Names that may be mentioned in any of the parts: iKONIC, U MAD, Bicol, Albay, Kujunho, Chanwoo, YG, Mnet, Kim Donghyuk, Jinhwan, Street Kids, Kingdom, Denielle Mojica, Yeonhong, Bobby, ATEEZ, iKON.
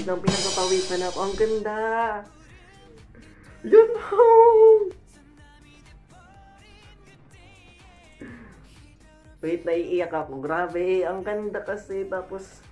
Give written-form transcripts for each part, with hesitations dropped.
Wait lang, pinagpapawisan ako. Ang ganda! Yeonhong! Wait, naiiyak ako. Grabe, ang ganda kasi. Tapos...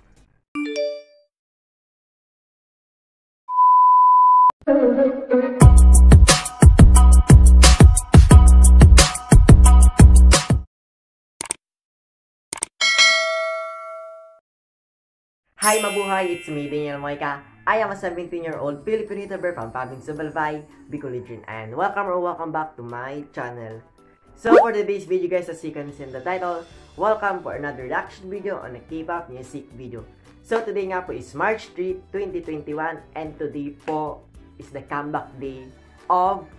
Hi, mabuhay! It's me, Denielle Mojica. I am a 17-year-old Filipino YouTuber from Province of Albay, Bicol region, and welcome back to my channel. So for today's video guys, as you can see in the title, welcome for another reaction video on a K-pop music video. So today nga po is March 3, 2021, and today po is the comeback day of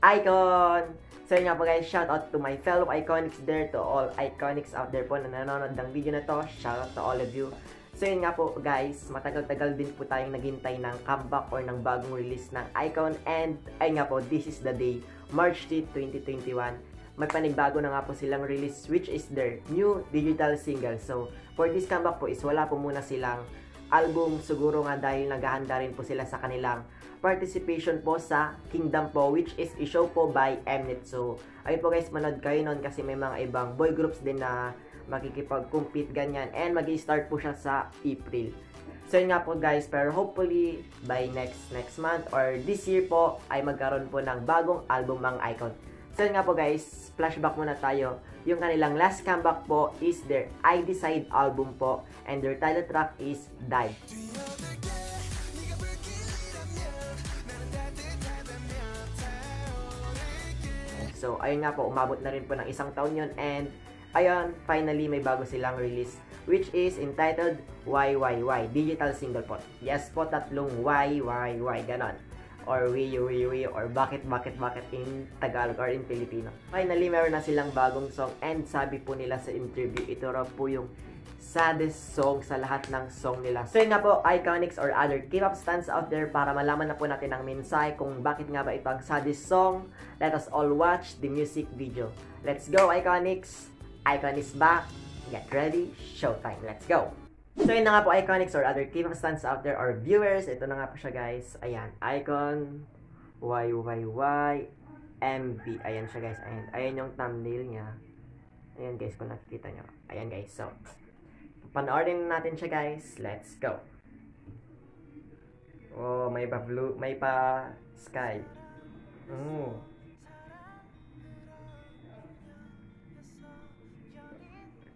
iKON. So yun nga po guys, shout out to my fellow iKONICs there, to all iKONICs out there po na nanonood ng video na to. Shout out to all of you. So yun nga po guys, matagal-tagal din po tayong naghintay ng comeback or ng bagong release ng iKON, and ay nga po, this is the day, March 3, 2021. May panigbago na nga po silang release, which is their new digital single. So for this comeback po is wala po muna silang album, siguro nga dahil naghahanda rin po sila sa kanilang participation po sa Kingdom po, which is i-show po by Mnet. So ayun po guys, manood kayo nun kasi may mga ibang boy groups din na makikipag-compete ganyan, and mag-i-start po siya sa April. So yun nga po guys, pero hopefully by next month or this year po ay magkaroon po ng bagong album ang iKON. So yun nga po guys, flashback muna tayo. Yung kanilang last comeback po is their I Decide album po, and their title track is Dive. So ayun nga po, umabot na rin po ng isang taon yun, and ayun, finally may bago silang release, which is entitled YYY, digital single po. Yes po, tatlong YYY, ganon. Or we, or bakit in Tagalog or in Filipino. Finally, meron na silang bagong song, and sabi po nila sa interview, ito raw po yung saddest song sa lahat ng song nila. So yun nga po, iKONICs or other K-pop stans out there, para malaman na po natin ang mensahe kung bakit nga ba ito ang saddest song, let us all watch the music video. Let's go, iKONICs! iKON is back, get ready, showtime, let's go! So yun na nga po, iKONICs or other K-pop stans out there or viewers, ito na nga po siya guys, ayan, iKON, YYY, MV, ayan siya guys, ayan yung thumbnail niya, ayan guys kung nakikita nyo, ayan guys, so, panoorin natin siya guys, let's go! Oh, may pa blue, may pa sky, oh!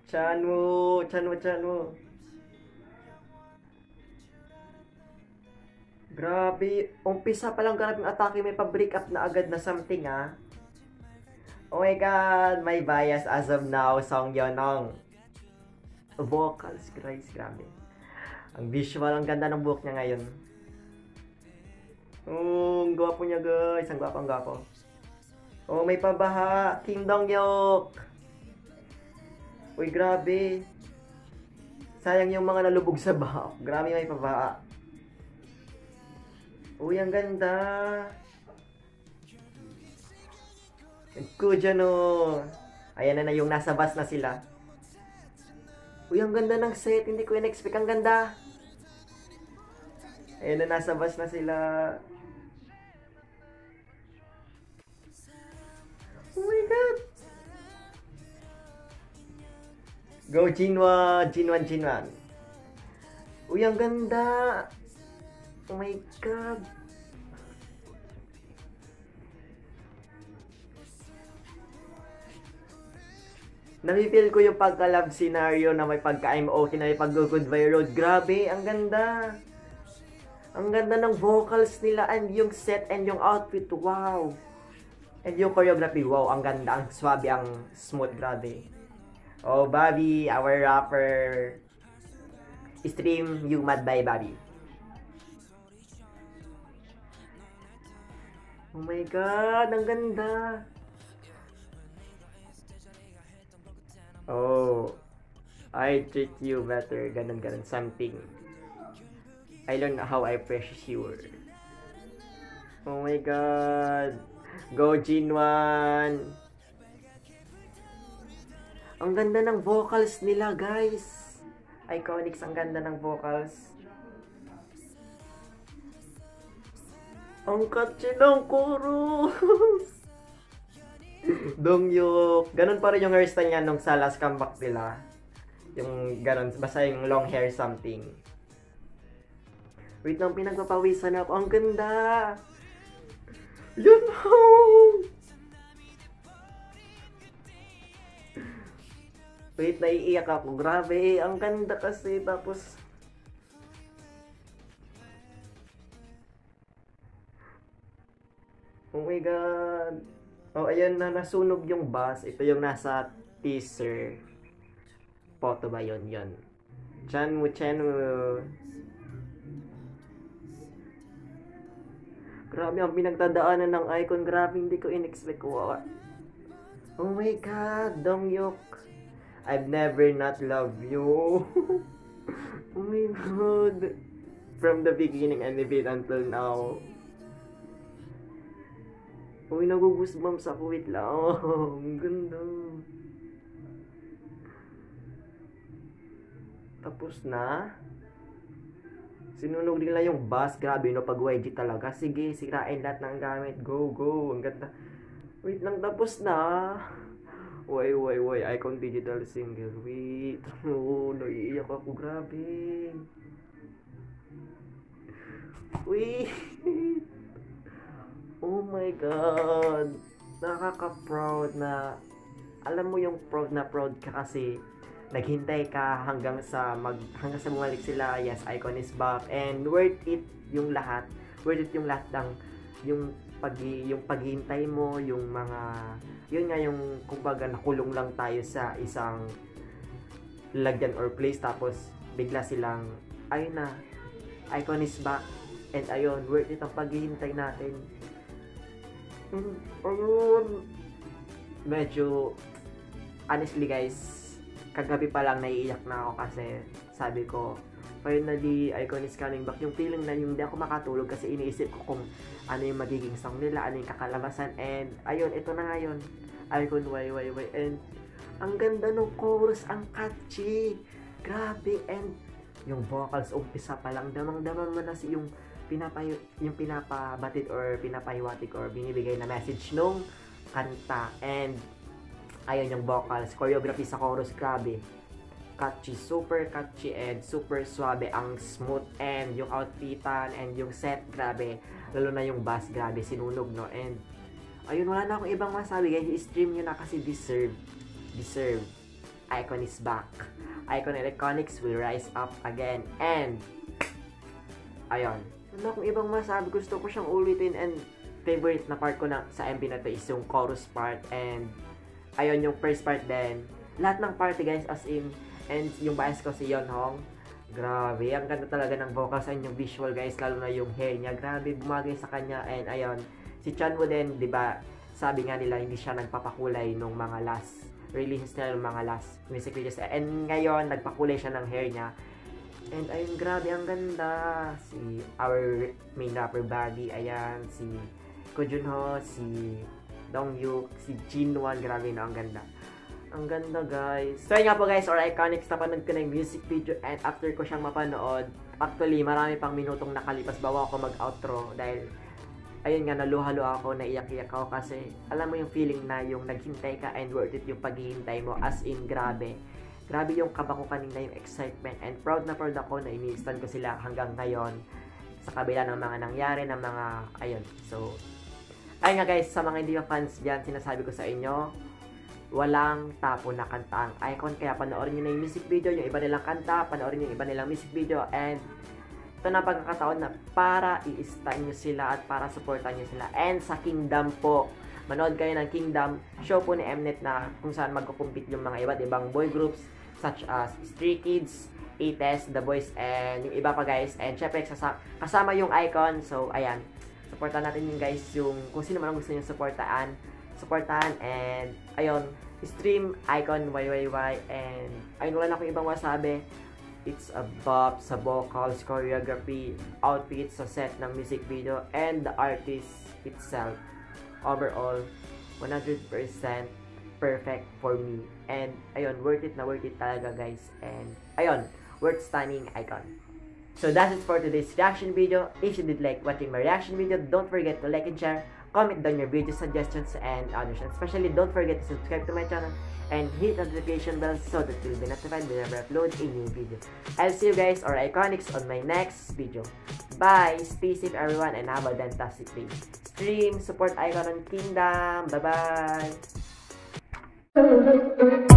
Chanwoo. Grabe, umpisa palang grabing atake, may pa-break up na agad na something ah. Oh my god, may bias as of now, song Yeonhong. Vocals, guys, grabe. Ang visual, ang ganda ng buhok niya ngayon. Ang gwapo niya guys, ang gwapo. Oh, may pabaha, Kim Donghyuk. Uy, grabe. Sayang yung mga nalubog sa baha. Grabe, may pabaa. Uy, ang ganda. Kujunho. Ayan na yung nasa bus na sila. Uy, ang ganda ng set. Hindi ko in-expect. Ang ganda. Ayan na, nasa bus na sila. Oh my god. Go Jinhwan. Uy, ang ganda. Oh my god. Nami-feel ko yung pagka-love scenario na may pagka-MOK, na may pag-good by road. Grabe, ang ganda. Ang ganda ng vocals nila, and yung set and yung outfit. Wow. And yung choreography. Wow, ang ganda. Ang swabe, ang smooth. Grabe. Oh, Bobby, our rapper. Stream You Mad by Bobby. Oh my god, ang ganda. Oh, I treat you better, ganun, something. I learned how I precious you were. Oh my god. Go Jinhwan. Ang ganda ng vocals nila, guys. iKONICs, ang ganda ng vocals. Ang katsi ng chorus! Donghyuk. Ganun pa rin yung hairstyle niya nung sa last comeback nila. Yung ganun, basta yung long hair something. Wait lang, pinagpapawisan ako. Ang ganda! Yeonhong! Wait, naiiyak ako. Grabe, ang ganda kasi. Tapos... oh my god. Oh, ayan na, nasunog yung bus. Ito yung nasa teaser. Photo ba yun? Yun. Chanwoo. Grabe, ang pinagtadaanan ng iKON. Grabe, hindi ko in-expect. Wow. Oh my god, Donghyuk. I've never not loved you. Oh my god. From the beginning and even until now. Uy, nagugoosebumps ako. Wait lang. Oh, ang ganda. Tapos na. Sinunog nila yung bus. Grabe, no? Pag YG talaga. Sige, sirain lahat ng gamit. Go, go. Ang ganda. Wait lang, tapos na. Uy, uy, uy. iKON digital single. Wait. Oh, naiiyak ako. Grabe. Wait. Oh my god, nakaka-proud na, alam mo yung proud ka kasi naghintay ka hanggang sa bumalik sila. Yes, iKON is back and worth it yung lahat, worth it yung lahat ng yung paghihintay mo, yung mga, yun nga yung kumbaga nakulong lang tayo sa isang lagyan or place tapos bigla silang, ayun na, iKON is back and ayun, worth it ang paghihintay natin. Ayun. Medyo honestly guys, kagabi pa lang naiiyak na ako kasi sabi ko finally iKON is coming back. Yung feeling na yung hindi ako makatulog kasi iniisip ko kung ano yung magiging song nila, ano yung kakalabasan, and ayun, ito na ngayon, iKON YYY. And ang ganda ng chorus, ang catchy, grabe, and yung vocals umpisa pa lang damang-damang mo na si yung pinapabatid or pinapahiwatig or binibigay na message nung kanta. And ayun yung vocals, choreography sa chorus, grabe catchy, super catchy and super suave, ang smooth, and yung outfitan and yung set, grabe, lalo na yung bass, grabe, sinunog, no? And ayun, wala na akong ibang masabi guys, i-stream nyo na kasi deserve. iKON is back, iKON and iKONICs will rise up again, and ayun. Wala akong ibang masabi, gusto ko siyang ulitin, and favorite na part ko na sa MV na to is yung chorus part, and ayun yung first part din. Lahat ng party guys, as in, and yung bias ko si Yeonhong. Grabe, ang ganda talaga ng vocals and yung visual guys, lalo na yung hair niya. Grabe, bumagay sa kanya, and ayun. Si Chanwoo din, diba, sabi nga nila hindi siya nagpapakulay nung mga last releases nila, nung mga last music videos. And ngayon, nagpakulay siya ng hair niya. And ayun, grabe, ang ganda. Si our main rapper Bobby, ayan, si Kujunho, si Donghyuk, si Jinhwan, grabe na, ang ganda. Ang ganda, guys. So yun nga po, guys, or iKONICs, napanood ko na yung music video, and after ko siyang mapanood, actually, marami pang minutong nakalipas bawa ako mag-outro dahil, ayun nga, naluha-luha ako, naiyak-iyak ako kasi, alam mo yung feeling na yung naghintay ka and worth it yung paghihintay mo, as in, grabe. Grabe yung kaba ko kanina, yung excitement, and proud na proud ako na ini-instant ko sila hanggang ngayon sa kabila ng mga nangyari, ng mga, ayun. So, ayun nga guys, sa mga hindi pa fans dyan, sinasabi ko sa inyo, walang tapo na kanta ang iKON, kaya panoorin nyo na yung music video, yung iba nilang kanta, panoorin yung iba nilang music video, and ito na pagkakataon na para i-stan nyo sila at para supportan nyo sila. And sa Kingdom po, manood kayo ng Kingdom, show po ni Mnet na kung saan magkukumpit yung mga iba't ibang boy groups, such as Street Kids, ATEEZ, The Boys, and yung iba pa guys. And syempre, kasama yung iKON. So, ayan. Supportan natin yung guys, yung kung sino man ang gusto nyo supportaan. And, ayun. Stream iKON YYY. And, ayun, wala na akong ibang masabi. It's a bop sa vocals, choreography, outfit, sa set ng music video, and the artist itself. Overall, 100% perfect for me. And ayun, worth it na worth it talaga guys. And ayun, worth stunning iKON. So that's it for today's reaction video. If you did like watching my reaction video, don't forget to like and share. Comment down your video suggestions and others. Especially, don't forget to subscribe to my channel and hit the notification bell so that you'll be notified whenever I upload a new video. I'll see you guys or iKONICs on my next video. Bye! Stay safe everyone and have a fantastic day. Stream, support iKON on Kingdom. Bye-bye!